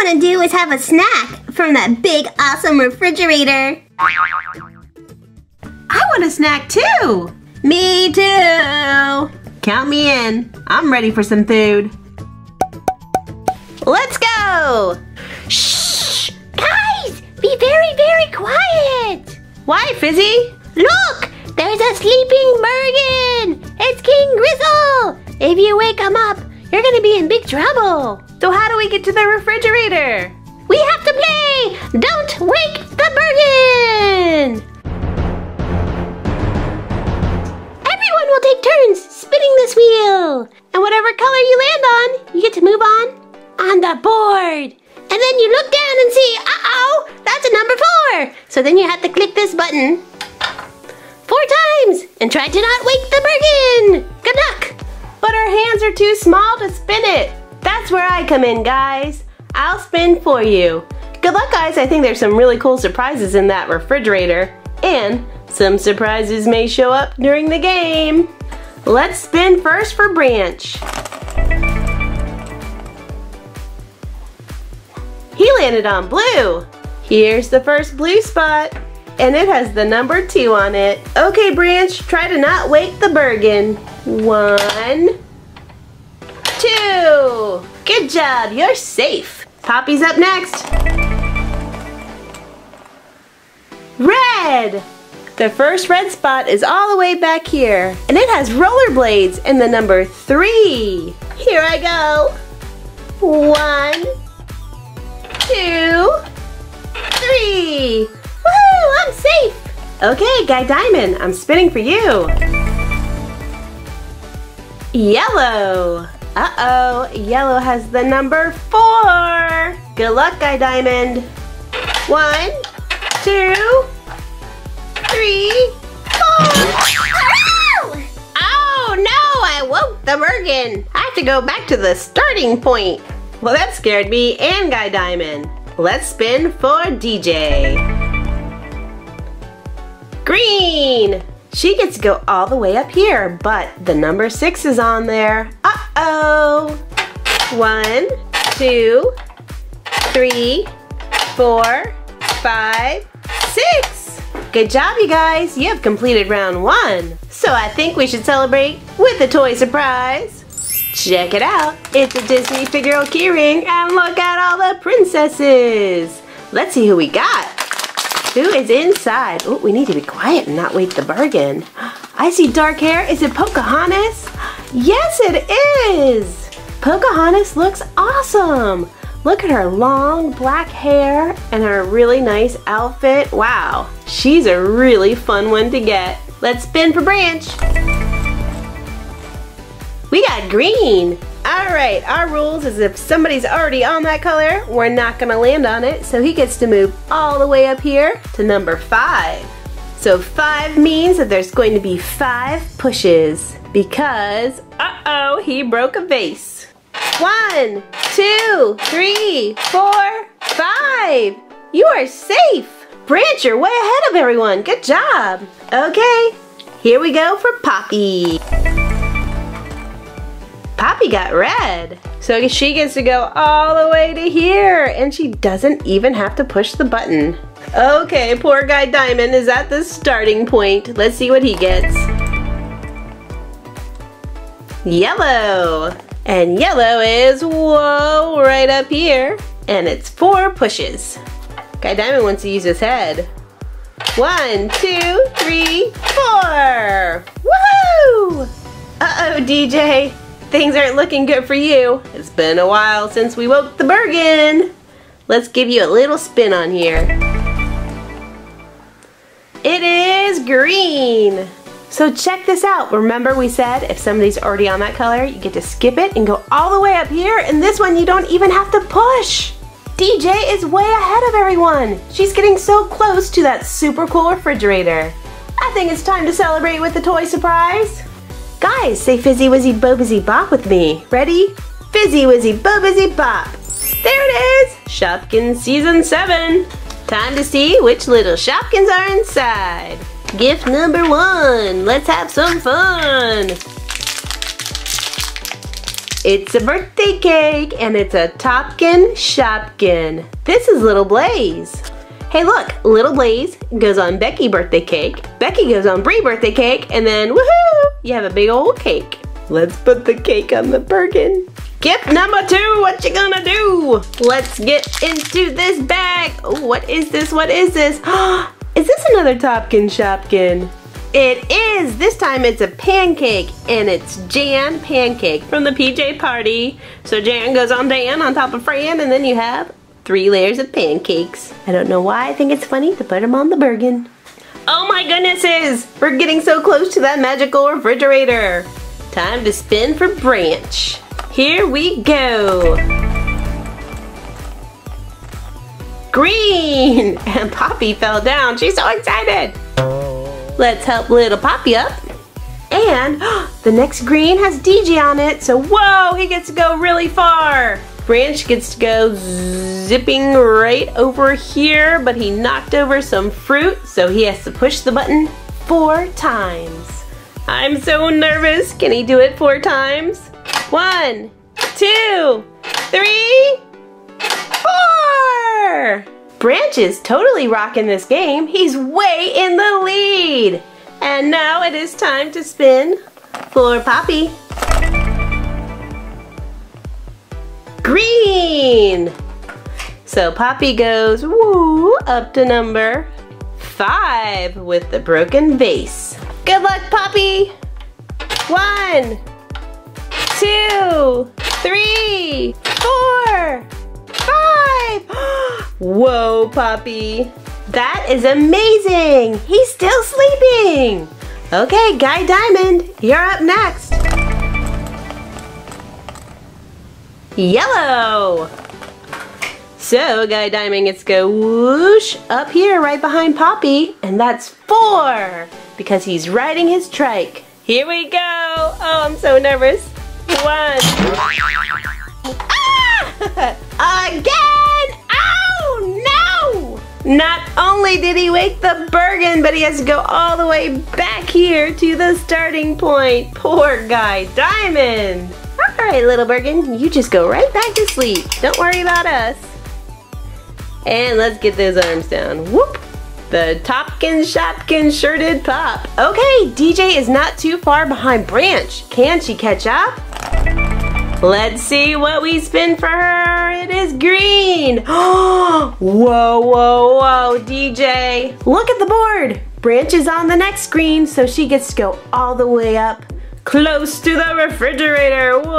I want to do is have a snack from that big, awesome refrigerator. I want a snack too! Me too! Count me in. I'm ready for some food. Let's go! Shh! Guys! Be very, very quiet! Why, Fizzy? Look! There's a sleeping Bergen! It's King Gristle! If you wake him up, you're gonna be in big trouble. So how do we get to the refrigerator? We have to play Don't Wake the Bergen! Everyone will take turns spinning this wheel. And whatever color you land on, you get to move on the board. And then you look down and see, uh-oh, that's a number 4. So then you have to click this button 4 times and try to not wake the Bergen. Good luck. But our hands are too small to spin it. That's where I come in, guys. I'll spin for you. Good luck, guys. I think there's some really cool surprises in that refrigerator. And some surprises may show up during the game. Let's spin first for Branch. He landed on blue. Here's the first blue spot. And it has the number 2 on it. Okay, Branch, try to not wake the Bergen. 1, 2. Good job, you're safe. Poppy's up next. Red. The first red spot is all the way back here. And it has rollerblades and the number 3. Here I go. 1, 2, 3. Woohoo, I'm safe! Okay, Guy Diamond, I'm spinning for you. Yellow. Uh-oh, yellow has the number 4. Good luck, Guy Diamond. 1, 2, 3, 4. Oh no, I woke the Bergen. I have to go back to the starting point. Well, that scared me and Guy Diamond. Let's spin for DJ. Green! She gets to go all the way up here, but the number 6 is on there. Uh-oh! 1, 2, 3, 4, 5, 6! Good job, you guys! You have completed round 1. So I think we should celebrate with a toy surprise. Check it out! It's a Disney figural keyring, and look at all the princesses! Let's see who we got! Who is inside? Oh, we need to be quiet and not wake the Bergen. I see dark hair. Is it Pocahontas? Yes, it is! Pocahontas looks awesome! Look at her long black hair and her really nice outfit. Wow, she's a really fun one to get. Let's spin for Branch. We got green. Alright, our rules is if somebody's already on that color, we're not going to land on it, so he gets to move all the way up here to number 5. So 5 means that there's going to be 5 pushes, because, uh-oh, he broke a vase. 1, 2, 3, 4, 5! You are safe! Branch, you're way ahead of everyone, good job! Okay, here we go for Poppy. Poppy got red, so she gets to go all the way to here, and she doesn't even have to push the button. Okay, poor Guy Diamond is at the starting point. Let's see what he gets. Yellow, and yellow is, whoa, right up here, and it's 4 pushes. Guy Diamond wants to use his head. 1, 2, 3, 4! Woohoo! Uh-oh, DJ. Things aren't looking good for you. It's been a while since we woke the Bergen. Let's give you a little spin on here. It is green. So check this out. Remember we said if somebody's already on that color, you get to skip it and go all the way up here. And this one you don't even have to push. DJ is way ahead of everyone. She's getting so close to that super cool refrigerator. I think it's time to celebrate with the toy surprise. Guys, say Fizzy Wizzy Bo Bizzy Bop with me. Ready? Fizzy Wizzy Bo Bizzy Bop. There it is! Shopkins Season 7. Time to see which little Shopkins are inside. Gift number 1. Let's have some fun. It's a birthday cake, and it's a Topkin Shopkin. This is Little Blaze. Hey look, Little Blaze goes on Becky birthday cake, Becky goes on Brie birthday cake, and then woohoo, you have a big old cake. Let's put the cake on the Bergen. Gift number 2, what you gonna do? Let's get into this bag. Oh, what is this, what is this? Is this another Topkin Shopkin? It is! This time it's a pancake, and it's Jan pancake from the PJ party. So Jan goes on Dan on top of Fran, and then you have 3 layers of pancakes. I don't know why I think it's funny to put them on the Bergen. Oh my goodnesses! We're getting so close to that magical refrigerator. Time to spin for Branch. Here we go! Green! And Poppy fell down. She's so excited! Let's help little Poppy up. And the next green has DJ on it, so whoa, he gets to go really far. Branch gets to go zipping right over here, but he knocked over some fruit, so he has to push the button 4 times. I'm so nervous. Can he do it 4 times? 1, 2, 3, 4! Branch is totally rocking this game. He's way in the lead. And now it is time to spin for Poppy. Green. So Poppy goes woo up to number 5 with the broken vase. Good luck, Poppy. 1, 2, 3, 4, 5! Whoa, Poppy. That is amazing. He's still sleeping. Okay, Guy Diamond, you're up next. Yellow. So Guy Diamond gets to go whoosh up here right behind Poppy, and that's 4 because he's riding his trike. Here we go. Oh, I'm so nervous. 1. Again! Oh no! Not only did he wake the Bergen, but he has to go all the way back here to the starting point. Poor Guy Diamond. All right, little Bergen, you just go right back to sleep. Don't worry about us. And let's get those arms down. Whoop! The Topkin Shopkin sure did pop. Okay, DJ is not too far behind Branch. Can she catch up? Let's see what we spin for her. It is green. Oh, whoa, whoa, whoa, DJ. Look at the board. Branch is on the next screen, so she gets to go all the way up. Close to the refrigerator. Whoa,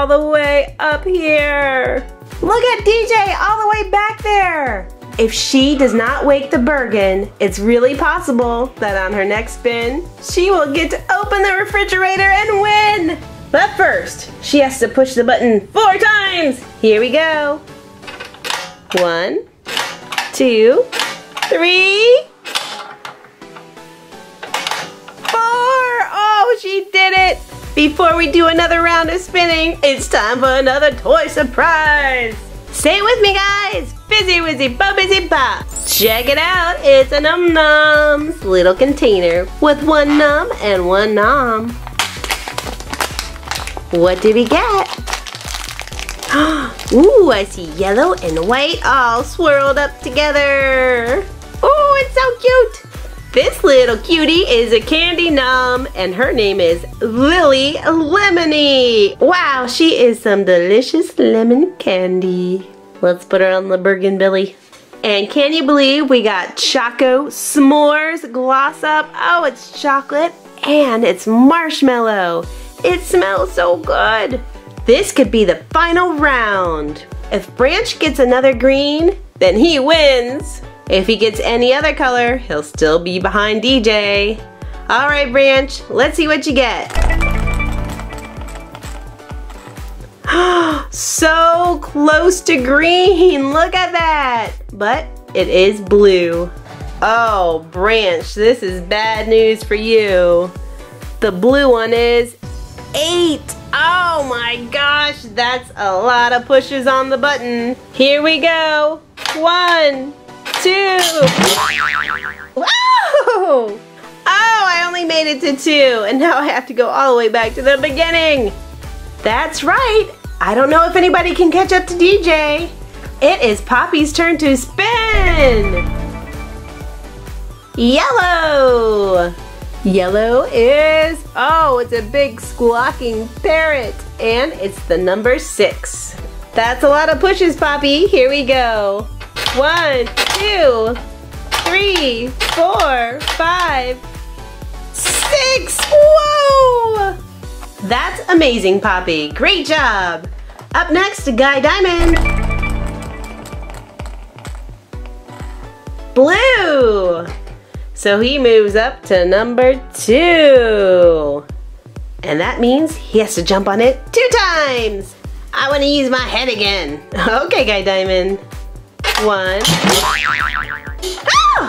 all the way up here. Look at DJ all the way back there. If she does not wake the Bergen, it's really possible that on her next spin, she will get to open the refrigerator and win! But first, she has to push the button 4 times! Here we go! 1, 2, 3, 4! Oh, she did it! Before we do another round of spinning, it's time for another toy surprise! Stay with me, guys! Fizzy, Wizzy, Bo, Busy, Pop! Check it out! It's a Num Nums little container with 1 num and 1 nom. What did we get? Ooh, I see yellow and white all swirled up together. Ooh, it's so cute! This little cutie is a candy nom, and her name is Lily Lemony. Wow, she is some delicious lemon candy. Let's put her on the Bergen Billy. And can you believe we got Choco, S'mores, Gloss Up. Oh, it's chocolate, and it's marshmallow. It smells so good. This could be the final round. If Branch gets another green, then he wins. If he gets any other color, he'll still be behind DJ. All right, Branch, let's see what you get. So close to green, look at that. But it is blue. Oh, Branch, this is bad news for you. The blue one is 8. Oh my gosh, that's a lot of pushes on the button. Here we go. 1, 2. Oh! Oh, I only made it to 2, and now I have to go all the way back to the beginning. That's right. I don't know if anybody can catch up to DJ. It is Poppy's turn to spin. Yellow. Yellow is, oh, it's a big squawking parrot. And it's the number 6. That's a lot of pushes, Poppy. Here we go. 1, 2, 3, 4, 5, 6. Whoa! That's amazing, Poppy. Great job. Up next, Guy Diamond. Blue. So he moves up to number 2. And that means he has to jump on it 2 times. I want to use my head again. Okay, Guy Diamond. 1. Oh!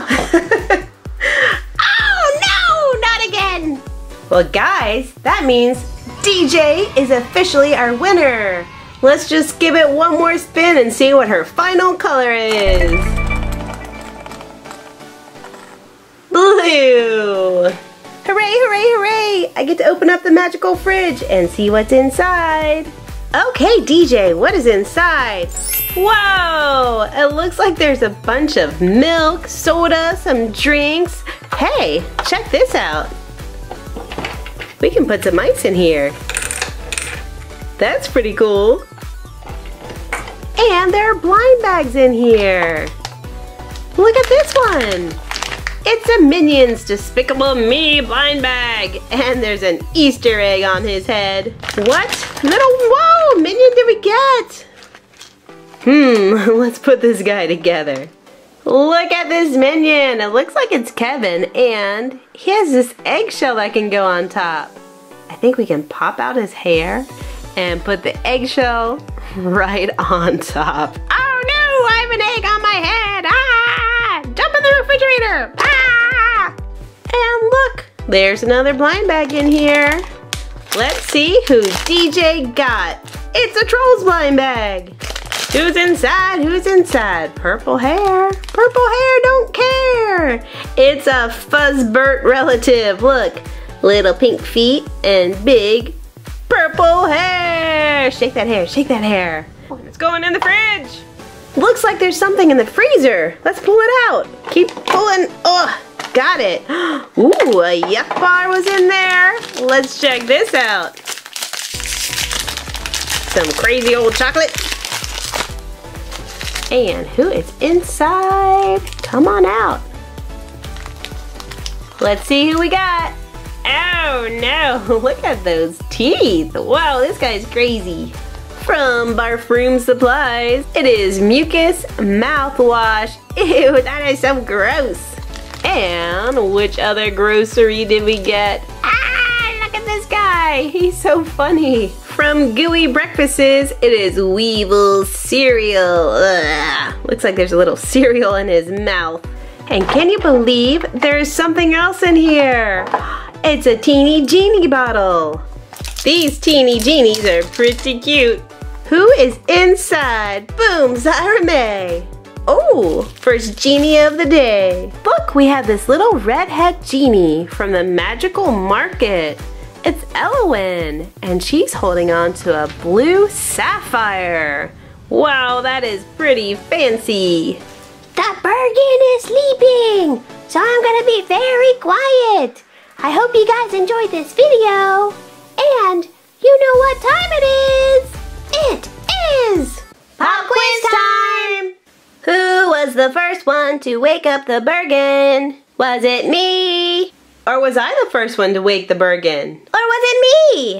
Oh no, not again. Well, guys, that means DJ is officially our winner. Let's just give it one more spin and see what her final color is. Blue. Hooray, hooray, hooray! I get to open up the magical fridge and see what's inside. Okay, DJ, what is inside? Whoa! It looks like there's a bunch of milk, soda, some drinks. Hey, check this out. We can put some ice in here. That's pretty cool. And there are blind bags in here. Look at this one. It's a Minions Despicable Me blind bag. And there's an Easter egg on his head. What? Little, whoa, Minion did we get? Let's put this guy together. Look at this Minion. It looks like it's Kevin, and he has this eggshell that can go on top. I think we can pop out his hair and put the eggshell right on top. Oh no, I have an egg on my head. Ah! Jump in the refrigerator. Ah! And look, there's another blind bag in here. Let's see who DJ got. It's a Trolls blind bag. Who's inside? Who's inside? Purple hair. Purple hair, don't care. It's a Fuzzbert relative. Look, little pink feet and big purple hair. Shake that hair, shake that hair. It's going in the fridge. Looks like there's something in the freezer. Let's pull it out. Keep pulling. Oh, got it. Ooh, a Yuck Bar was in there. Let's check this out. Some crazy old chocolate. And who is inside? Come on out. Let's see who we got. Oh no, look at those teeth. Wow, this guy's crazy. From Barf Room Supplies, it is Mucus Mouthwash. Ew, that is so gross. And which other grocery did we get? Ah, look at this guy. He's so funny. From Gooey Breakfasts, it is Weevil Cereal. Ugh. Looks like there's a little cereal in his mouth. And can you believe there's something else in here? It's a Teeny Genie bottle. These Teeny Genies are pretty cute. Who is inside? Boom, Zara Mae. Oh, first genie of the day. Look, we have this little redhead genie from the Magical Market. It's Elowyn, and she's holding on to a blue sapphire. Wow, that is pretty fancy. The Bergen is sleeping, so I'm gonna be very quiet. I hope you guys enjoyed this video, and you know what time it is. It is Pop Quiz time! Who was the first one to wake up the Bergen? Was it me? Or was I the first one to wake the Bergen? Or was it me?